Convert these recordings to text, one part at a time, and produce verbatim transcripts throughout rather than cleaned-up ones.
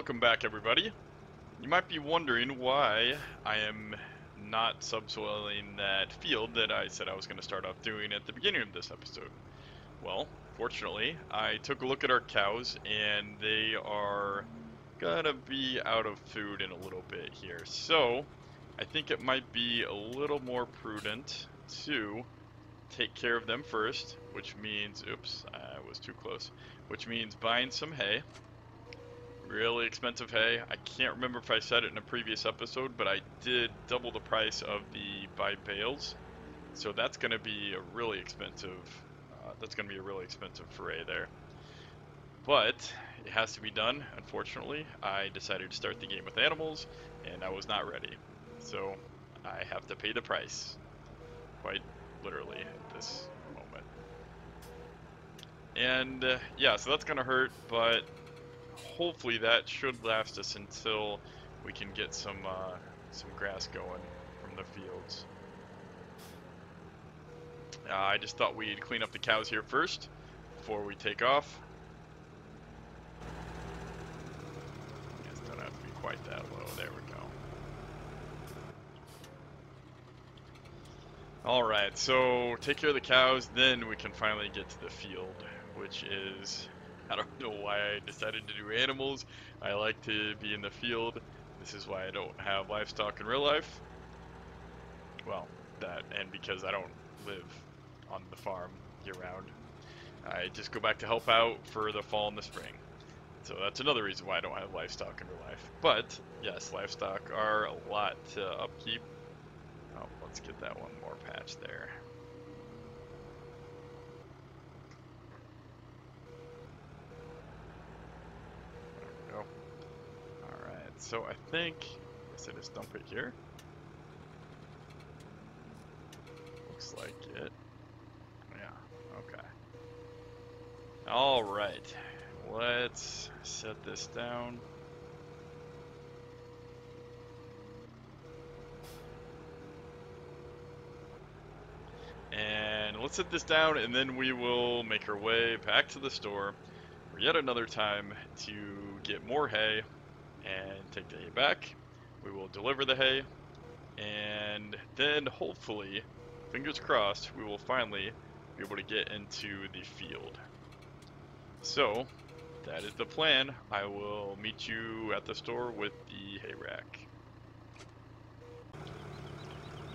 Welcome back, everybody. You might be wondering why I am not subsoiling that field that I said I was going to start off doing at the beginning of this episode. Well, fortunately, I took a look at our cows, and they are gonna be out of food in a little bit here. So, I think it might be a little more prudent to take care of them first, which means, oops, I was too close, which means buying some hay. Really expensive hay. I can't remember if I said it in a previous episode, but I did double the price of the buy bales. So that's going to be a really expensive, uh, that's going to be a really expensive foray there. But it has to be done, unfortunately. I decided to start the game with animals, and I was not ready. So I have to pay the price, quite literally at this moment. And uh, yeah, so that's going to hurt, but hopefully that should last us until we can get some uh, some grass going from the fields. Uh, I just thought we'd clean up the cows here first before we take off. I guess don't have to be quite that low. There we go. Alright, so take care of the cows, then we can finally get to the field, which is... I don't know why I decided to do animals. I like to be in the field. This is why I don't have livestock in real life. Well, that and because I don't live on the farm year-round. I just go back to help out for the fall and the spring. So that's another reason why I don't have livestock in real life. But, yes, livestock are a lot to upkeep. Oh, let's get that one more patch there. So I think, I guess I just dump it here. Looks like it. Yeah, okay. Alright, let's set this down. And let's set this down, and then we will make our way back to the store for yet another time to get more hay. And take the hay back. We will deliver the hay, and then hopefully, fingers crossed, we will finally be able to get into the field. So that is the plan. I will meet you at the store with the hay rack.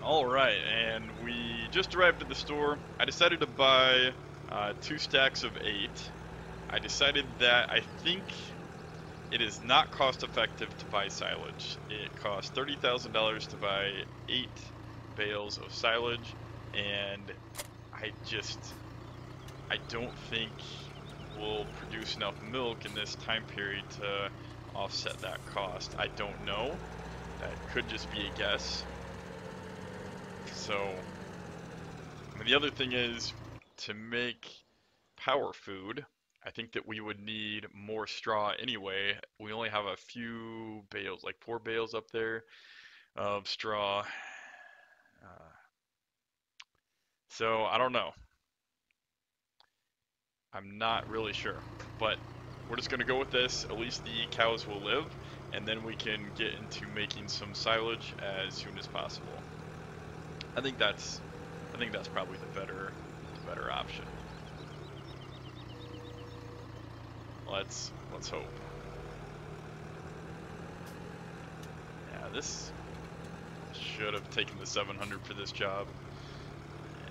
Alright, and we just arrived at the store. I decided to buy uh, two stacks of eight. I decided that I think it is not cost effective to buy silage. It costs thirty thousand dollars to buy eight bales of silage, and I just, I don't think we'll produce enough milk in this time period to offset that cost. I don't know. That could just be a guess. So, and the other thing is, to make power food, I think that we would need more straw anyway. We only have a few bales, like four bales up there of straw. Uh, so I don't know. I'm not really sure, but we're just gonna go with this. At least the cows will live, and then we can get into making some silage as soon as possible. I think that's, I think that's probably the better, the better option. Let's let's hope. Yeah, this should have taken the seven hundred for this job.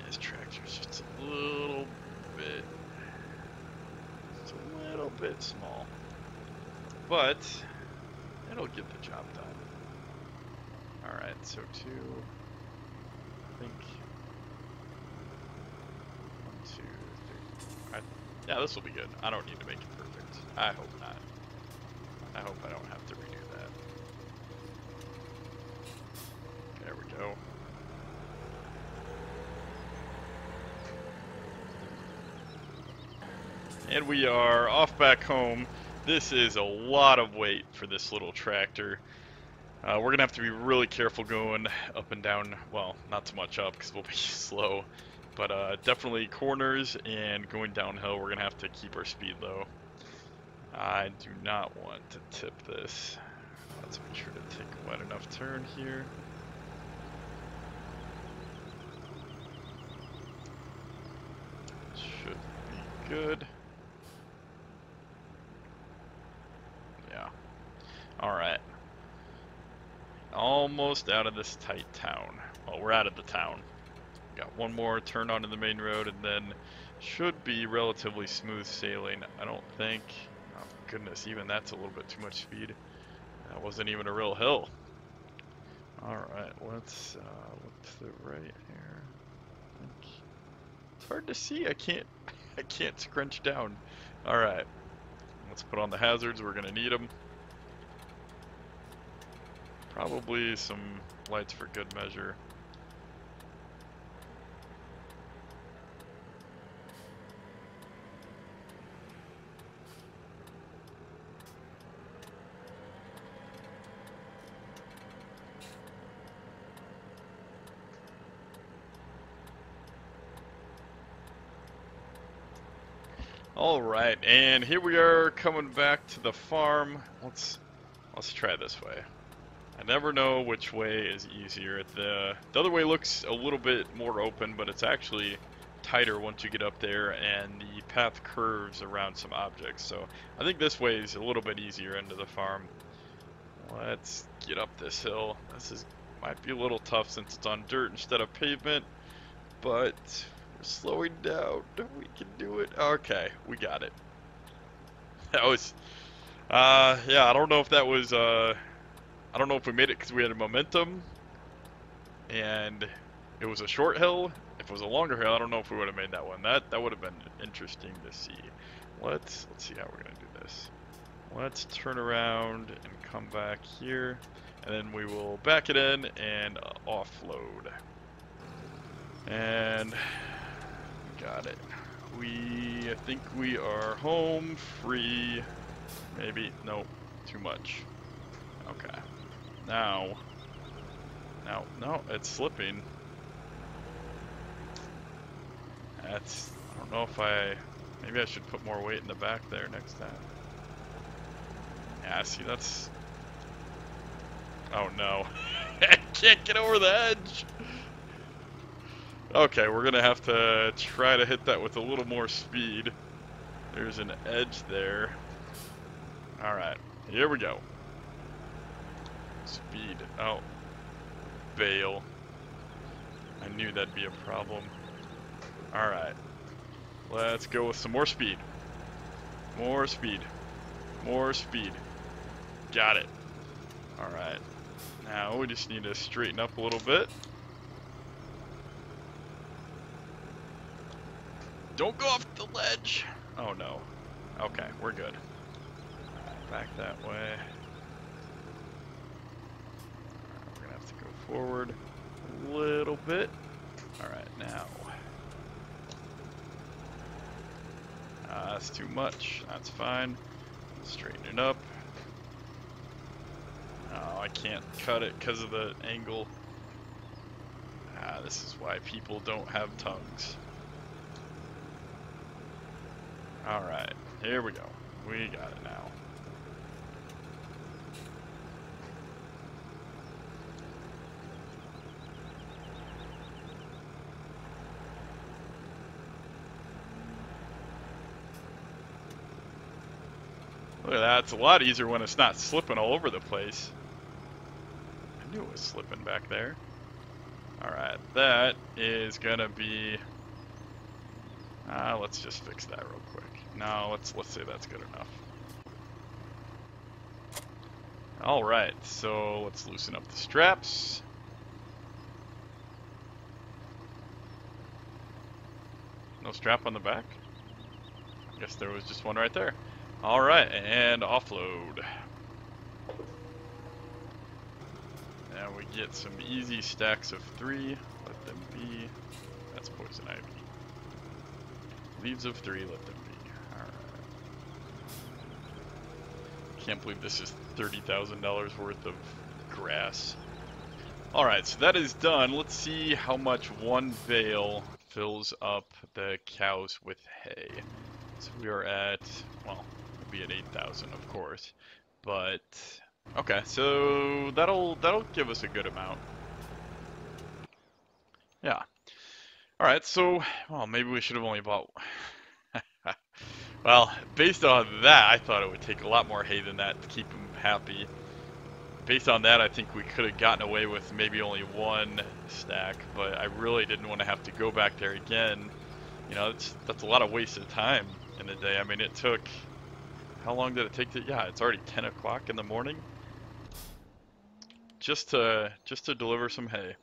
This tractor's just a little bit, just a little bit small, but it'll get the job done. All right, so two, I think one, two, three. All right. Yeah, this will be good. I don't need to make it. I hope not. I hope I don't have to redo that. There we go. And we are off back home. This is a lot of weight for this little tractor. Uh, we're gonna have to be really careful going up and down. Well, not too much up because we'll be slow, but uh, definitely corners and going downhill. We're gonna have to keep our speed low. I do not want to tip this. Let's make sure to take a wide enough turn here. Should be good. Yeah. Alright. Almost out of this tight town. Well, we're out of the town. Got one more turn onto the main road and then should be relatively smooth sailing. I don't think. Oh, goodness, even that's a little bit too much speed. That wasn't even a real hill. Alright, let's uh, look to the right here. I think it's hard to see. I can't I can't scrunch down. Alright, let's put on the hazards. We're going to need them. Probably some lights for good measure. Alright, and here we are coming back to the farm. Let's let's try this way. I never know which way is easier. The, the other way looks a little bit more open, but it's actually tighter once you get up there, and the path curves around some objects. So I think this way is a little bit easier into the farm. Let's get up this hill. This is might be a little tough since it's on dirt instead of pavement, but slowing down, we can do it. Okay, we got it. That was uh yeah, I don't know if that was uh I don't know if we made it because we had a momentum and it was a short hill. If it was a longer hill, I don't know if we would have made that one. That that would have been interesting to see. Let's let's see how we're gonna do this. Let's turn around and come back here, and then we will back it in and uh, offload, and got it. We, I think we are home free. Maybe, no, too much. Okay. Now. Now, no, it's slipping. That's, I don't know if I, maybe I should put more weight in the back there next time. Yeah, see, that's, oh no. I can't get over the edge. Okay, we're gonna have to try to hit that with a little more speed. There's an edge there. Alright, here we go. Speed. Oh. Bail. I knew that'd be a problem. Alright. Let's go with some more speed. More speed. More speed. Got it. Alright. Now we just need to straighten up a little bit. Don't go off the ledge! Oh no. Okay, we're good. Right, back that way. Right, we're gonna have to go forward a little bit. Alright, now. Uh, that's too much. That's fine. Straighten it up. Oh, I can't cut it because of the angle. Ah, this is why people don't have tongues. Alright, here we go. We got it now. Look at that, it's a lot easier when it's not slipping all over the place. I knew it was slipping back there. Alright, that is gonna be... Uh, let's just fix that real quick. No, let's let's say that's good enough. All right, so let's loosen up the straps. No strap on the back? I guess there was just one right there. All right, and offload. Now we get some easy stacks of three. Let them be. That's poison ivy. Leaves of three, let them be. Alright. Can't believe this is thirty thousand dollars worth of grass. Alright, so that is done. Let's see how much one bale fills up the cows with hay. So we are at, well, be at eight thousand, of course. But okay, so that'll that'll give us a good amount. Yeah. All right, so well, maybe we should have only bought. Well, based on that, I thought it would take a lot more hay than that to keep them happy. Based on that, I think we could have gotten away with maybe only one stack, but I really didn't want to have to go back there again. You know, it's, that's a lot of waste of time in the day. I mean, it took... How long did it take to... Yeah, it's already ten o'clock in the morning. Just to, just to deliver some hay.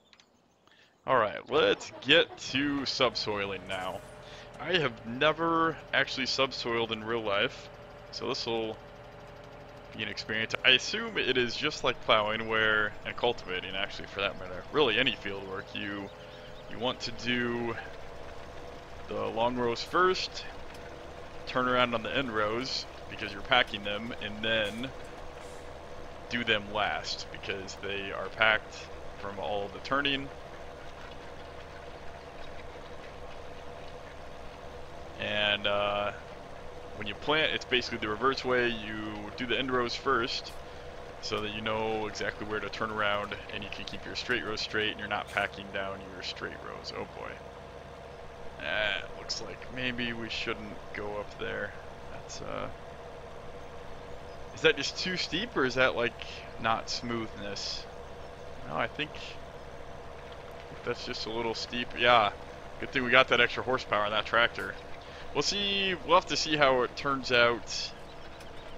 Alright, let's get to subsoiling now. I have never actually subsoiled in real life, so this will... an experience. I assume it is just like plowing, where and cultivating, actually, for that matter. Really, any field work, you you want to do the long rows first, turn around on the end rows because you're packing them, and then do them last because they are packed from all the turning. And uh, when you plant, it's basically the reverse way. You do the end rows first so that you know exactly where to turn around and you can keep your straight rows straight and you're not packing down your straight rows. Oh boy. That eh, looks like maybe we shouldn't go up there. That's uh... Is that just too steep, or is that like not smoothness? No, I think that's just a little steep. Yeah, good thing we got that extra horsepower on that tractor. We'll see, we'll have to see how it turns out.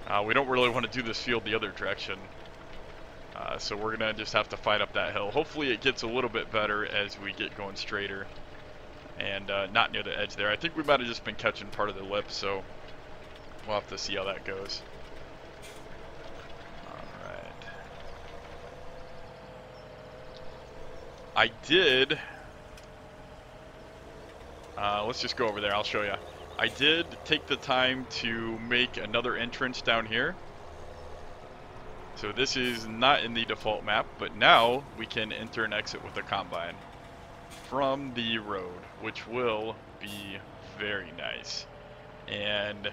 Uh, we don't really want to do this field the other direction. Uh, so we're going to just have to fight up that hill. Hopefully it gets a little bit better as we get going straighter. And uh, not near the edge there. I think we might have just been catching part of the lip, so we'll have to see how that goes. Alright. I did... Uh, let's just go over there, I'll show you. I did take the time to make another entrance down here. So this is not in the default map, but now we can enter and exit with the combine from the road, which will be very nice. And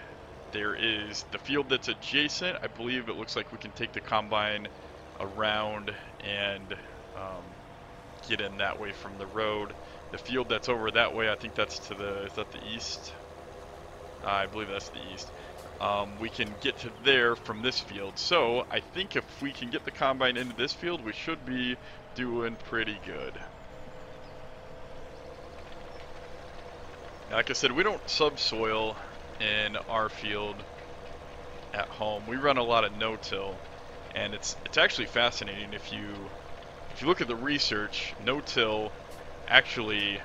there is the field that's adjacent. I believe it looks like we can take the combine around and um, get in that way from the road. The field that's over that way, I think that's to the, is that the east? I believe that's the east. Um, we can get to there from this field. So I think if we can get the combine into this field, we should be doing pretty good. Like I said, we don't subsoil in our field at home. We run a lot of no-till, and it's it's actually fascinating. If you if you look at the research, no-till actually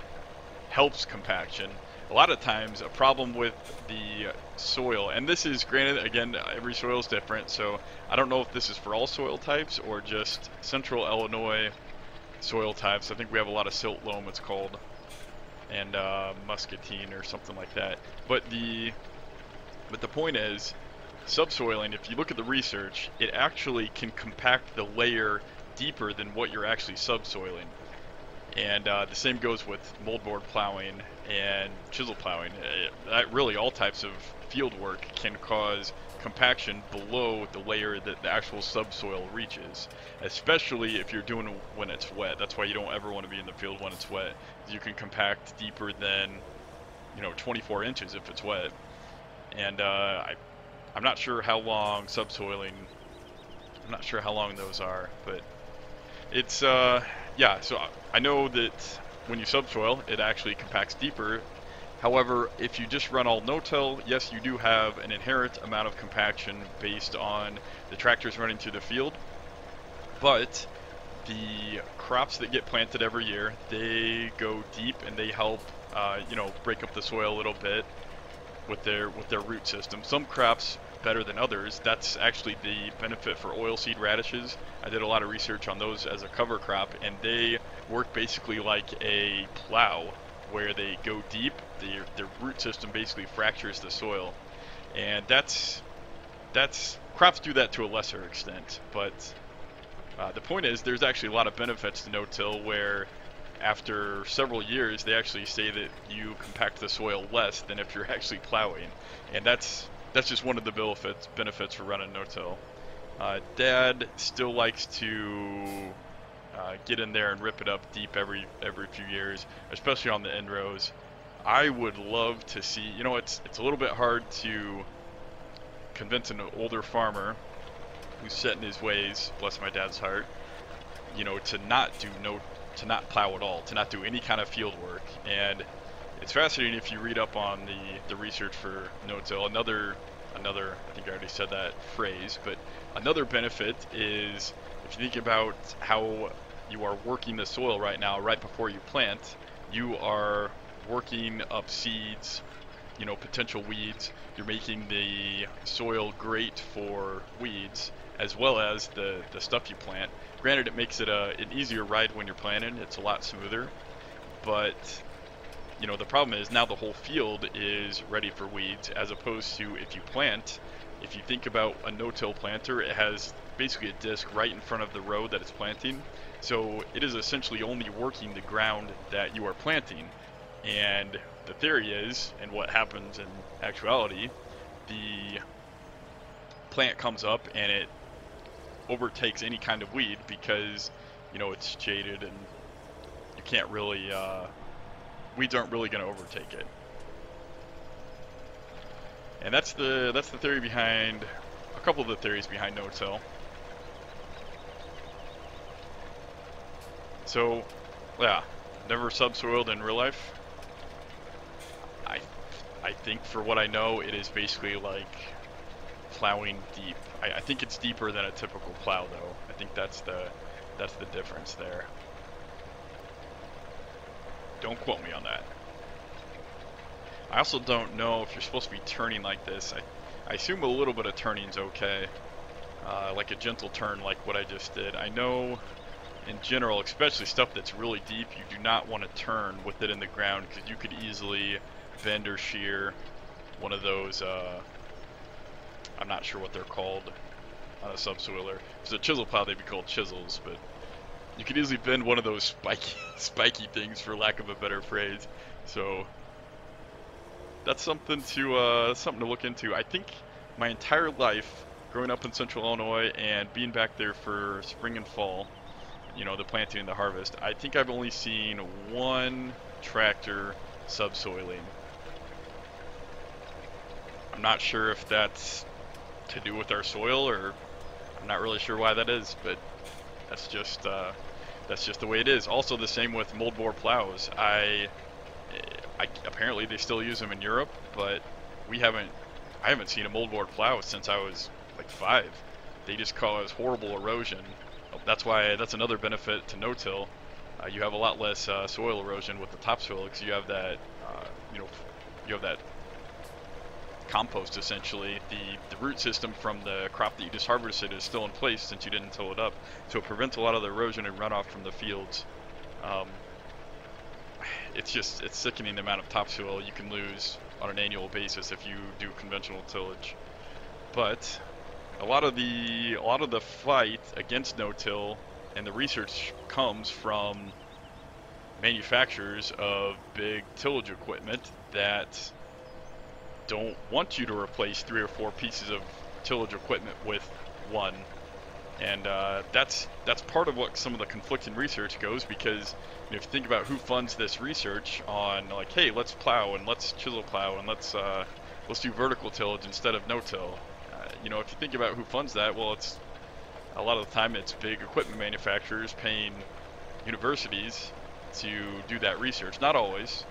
helps compaction. A lot of times a problem with the soil, and this is granted, again, every soil is different, so I don't know if this is for all soil types or just central Illinois soil types. I think we have a lot of silt loam, it's called, and uh, muscatine or something like that. But the but the point is, subsoiling, if you look at the research, it actually can compact the layer deeper than what you're actually subsoiling. And uh, the same goes with moldboard plowing and chisel plowing. It, that really, all types of field work can cause compaction below the layer that the actual subsoil reaches, especially if you're doing it when it's wet. That's why you don't ever want to be in the field when it's wet. You can compact deeper than, you know, twenty-four inches if it's wet. And uh, I, I'm not sure how long subsoiling, I'm not sure how long those are, but it's... Uh, Yeah, so I know that when you subsoil, it actually compacts deeper. However, if you just run all no-till, yes, you do have an inherent amount of compaction based on the tractors running through the field. But the crops that get planted every year, they go deep and they help, uh, you know, break up the soil a little bit with their with their root system. Some crops better than others. That's actually the benefit for oilseed radishes. I did a lot of research on those as a cover crop, and they work basically like a plow, where they go deep. Their, their root system basically fractures the soil, and that's that's crops do that to a lesser extent. But uh, the point is, there's actually a lot of benefits to no-till, where after several years they actually say that you compact the soil less than if you're actually plowing, and that's that's just one of the benefits benefits for running no-till. Uh, Dad still likes to uh, get in there and rip it up deep every every few years, especially on the end rows. I would love to see, you know, it's it's a little bit hard to convince an older farmer who's set in his ways, bless my dad's heart, you know, to not do no, to not plow at all, to not do any kind of field work. And it's fascinating if you read up on the the research for no-till. Another another, I think I already said that phrase, but another benefit is if you think about how you are working the soil right now, right before you plant, you are working up seeds, you know, potential weeds. You're making the soil great for weeds as well as the the stuff you plant. Granted, it makes it a an easier ride when you're planting. It's a lot smoother, but you know, the problem is now the whole field is ready for weeds, as opposed to if you plant, if you think about a no-till planter, it has basically a disc right in front of the row that it's planting. So it is essentially only working the ground that you are planting. And the theory is, and what happens in actuality, the plant comes up and it overtakes any kind of weed because, you know, it's shaded and you can't really, uh, weeds aren't really going to overtake it. And that's the, that's the theory behind, a couple of the theories behind no-till. So, yeah, never subsoiled in real life. I, I think for what I know, it is basically like plowing deep. I, I think it's deeper than a typical plow, though. I think that's the, that's the difference there. Don't quote me on that. I also don't know if you're supposed to be turning like this. I, I assume a little bit of turning's okay, uh, like a gentle turn, like what I just did. I know, in general, especially stuff that's really deep, you do not want to turn with it in the ground because you could easily bend or shear one of those. Uh, I'm not sure what they're called on a subsoiler. If it's a chisel plow, they'd be called chisels, but you could easily bend one of those spiky, spiky things, for lack of a better phrase. So that's something to uh, something to look into. I think my entire life, growing up in Central Illinois and being back there for spring and fall, you know, the planting and the harvest, I think I've only seen one tractor subsoiling. I'm not sure if that's to do with our soil, or I'm not really sure why that is, but that's just uh, that's just the way it is. Also, the same with mold bore plows. I, I apparently they still use them in Europe, but we haven't. I haven't seen a mold bore plow since I was like five. They just cause horrible erosion. That's why. That's another benefit to no-till. Uh, you have a lot less uh, soil erosion with the topsoil because you have that, uh, you know, you have that compost essentially. The, the root system from the crop that you just harvested is still in place since you didn't till it up, so it prevents a lot of the erosion and runoff from the fields. Um, it's just, it's sickening the amount of topsoil you can lose on an annual basis if you do conventional tillage. But a lot of the a lot of the fight against no-till and the research comes from manufacturers of big tillage equipment that don't want you to replace three or four pieces of tillage equipment with one. And uh, that's that's part of what some of the conflicting research goes, because you know, if you think about who funds this research on like, hey, let's plow and let's chisel plow and let's uh, let's do vertical tillage instead of no-till. Uh, you know, if you think about who funds that, well, it's a lot of the time it's big equipment manufacturers paying universities to do that research. Not always,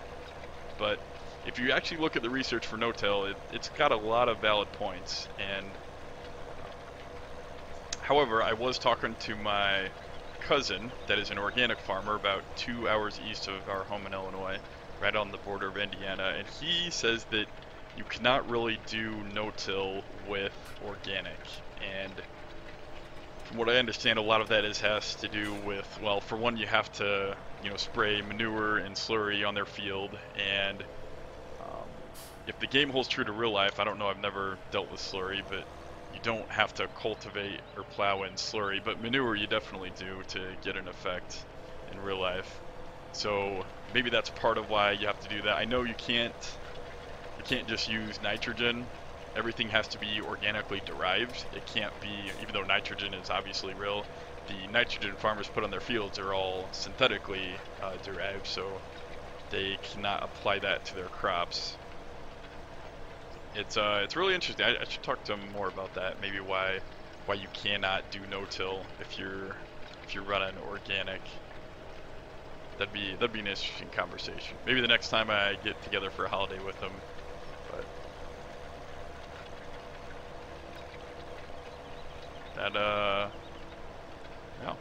but if you actually look at the research for no-till, it, it's got a lot of valid points. And however, I was talking to my cousin that is an organic farmer about two hours east of our home in Illinois, right on the border of Indiana, and he says that you cannot really do no-till with organic. And from what I understand, a lot of that is has to do with, well, for one, you have to, you know, spray manure and slurry on their field. And if the game holds true to real life, I don't know, I've never dealt with slurry, but you don't have to cultivate or plow in slurry, but manure you definitely do to get an effect in real life. So maybe that's part of why you have to do that. I know you can't you can't just use nitrogen everything has to be organically derived. It can't be, even though nitrogen is obviously real, the nitrogen farmers put on their fields are all synthetically uh, derived, so they cannot apply that to their crops. It's uh, it's really interesting. I, I should talk to them more about that. Maybe why why you cannot do no-till if you're if you're running organic. That'd be that'd be an interesting conversation. Maybe the next time I get together for a holiday with them. But that uh, no.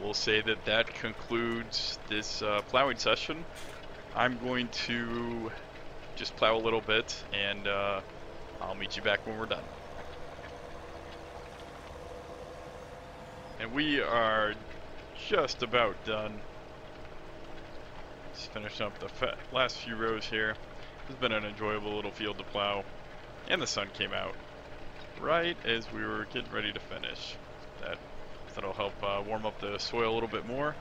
We'll say that that concludes this uh, plowing session. I'm going to just plow a little bit, and uh, I'll meet you back when we're done. And we are just about done. Just finishing up the fa last few rows here. It's been an enjoyable little field to plow, and the sun came out right as we were getting ready to finish. That that'll help uh, warm up the soil a little bit more.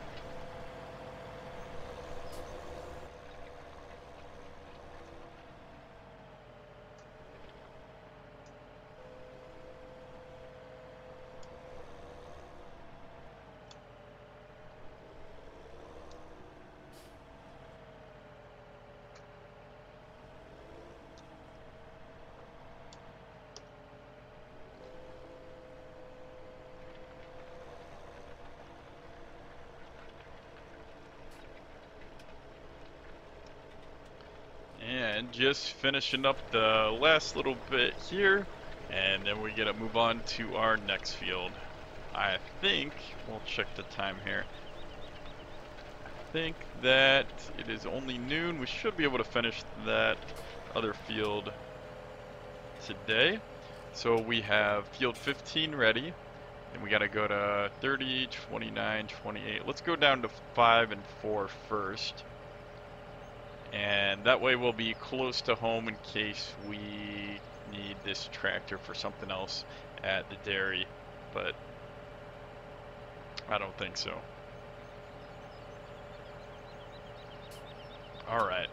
Just finishing up the last little bit here, and then we gotta move on to our next field. I think we'll check the time here. I think that it is only noon. We should be able to finish that other field today. So we have field fifteen ready, and we gotta go to thirty, twenty-nine, twenty-eight. Let's go down to five and four first. And that way we'll be close to home in case we need this tractor for something else at the dairy, but I don't think so. All right,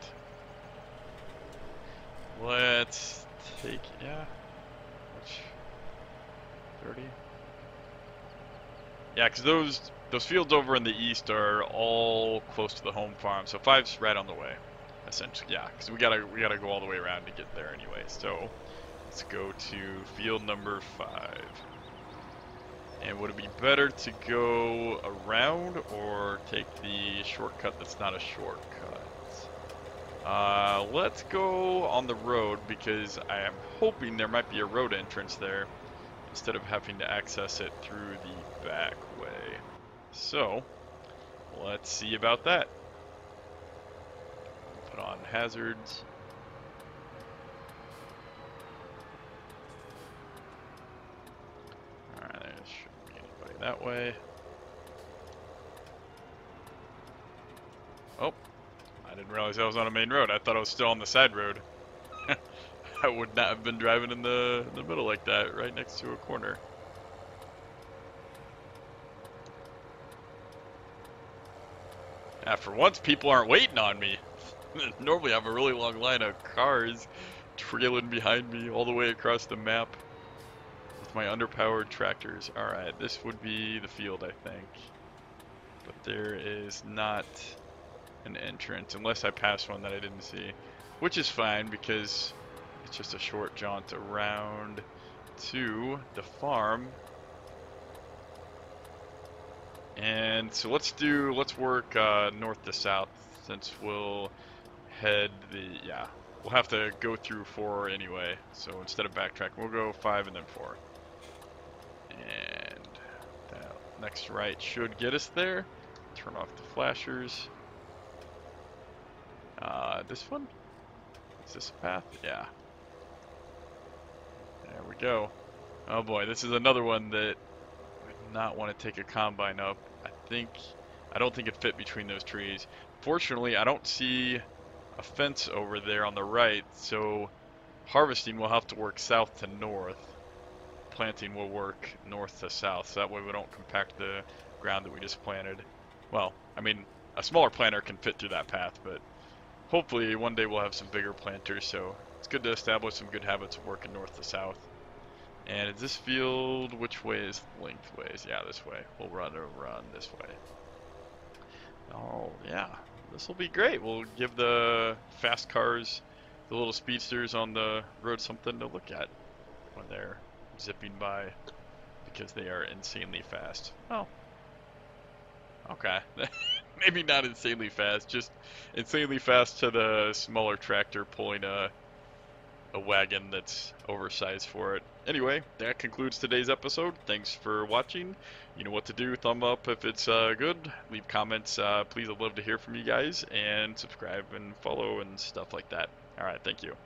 let's take, yeah, thirty. Yeah, because those, those fields over in the east are all close to the home farm, so five's right on the way. Essentially, yeah, because we gotta we gotta go all the way around to get there anyway. So let's go to field number five. And would it be better to go around or take the shortcut that's not a shortcut? Uh, let's go on the road, because I am hoping there might be a road entrance there instead of having to access it through the back way. So let's see about that. On hazards. All right, there shouldn't be anybody that way. Oh, I didn't realize I was on a main road. I thought I was still on the side road. I would not have been driving in the, in the middle like that, right next to a corner. Yeah, for once, people aren't waiting on me. Normally I have a really long line of cars trailing behind me all the way across the map with my underpowered tractors. Alright, this would be the field, I think. But there is not an entrance, unless I pass one that I didn't see. Which is fine, because it's just a short jaunt around to the farm. And so let's do, let's work uh, north to south, since we'll head the, yeah, we'll have to go through four anyway, so instead of backtrack, we'll go five and then four. And that next right should get us there. Turn off the flashers. Uh, this one? Is this a path? Yeah. There we go. Oh boy, this is another one that I would not want to take a combine up. I think, I don't think it fit between those trees. Fortunately, I don't see a fence over there on the right, so harvesting will have to work south to north. Planting will work north to south, so that way we don't compact the ground that we just planted. Well, I mean, a smaller planter can fit through that path, but hopefully one day we'll have some bigger planters, so it's good to establish some good habits of working north to south. And is this field, which way is lengthways? Yeah, this way. We'll run over on this way. Oh, yeah. This will be great. We'll give the fast cars, the little speedsters on the road, something to look at when they're zipping by, because they are insanely fast. Oh. Okay. Maybe not insanely fast, just insanely fast to the smaller tractor pulling a, a wagon that's oversized for it. Anyway, that concludes today's episode. Thanks for watching. You know what to do. Thumb up if it's uh, good. Leave comments. Uh, please, I'd love to hear from you guys. And subscribe and follow and stuff like that. All right, thank you.